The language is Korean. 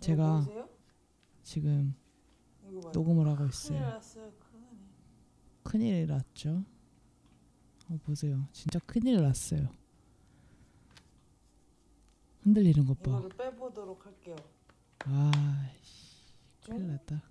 제가 지금 녹음을 하고 있어요. 큰일 났어요. 큰일 났죠. 보세요. 진짜 큰일 났어요. 흔들리는 것 봐. 이거를 빼보도록 할게요. 아, 큰일 났다.